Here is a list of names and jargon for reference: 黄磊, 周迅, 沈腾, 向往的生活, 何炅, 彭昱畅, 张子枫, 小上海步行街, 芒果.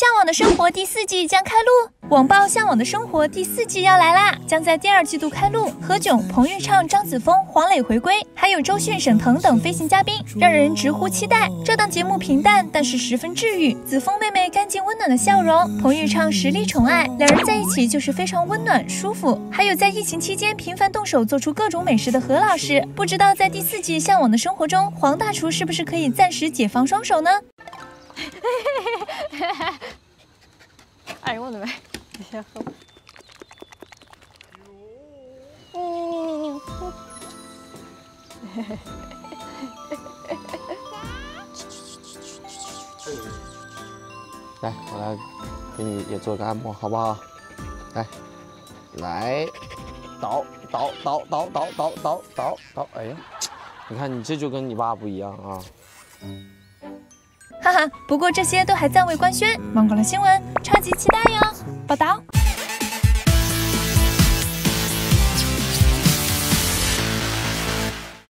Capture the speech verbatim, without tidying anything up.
向往的生活第四季将开录，网曝《向往的生活》第四季要来啦，将在第二季度开录。何炅、彭昱畅、张子枫、黄磊回归，还有周迅、沈腾等飞行嘉宾，让人直呼期待。这档节目平淡，但是十分治愈。子枫妹妹干净温暖的笑容，彭昱畅实力宠爱，两人在一起就是非常温暖舒服。还有在疫情期间频繁动手做出各种美食的何老师，不知道在第四季《向往的生活》中，黄大厨是不是可以暂时解放双手呢？ 哎，我的妈！你先喝吧。嗯，嘿嘿来，我来给你也做个按摩，好不好？来，来，倒倒倒倒倒倒倒倒倒，哎呀，你看你这就跟你爸不一样啊。 哈哈，不过这些都还暂未官宣。芒果的新闻超级期待哟，报道。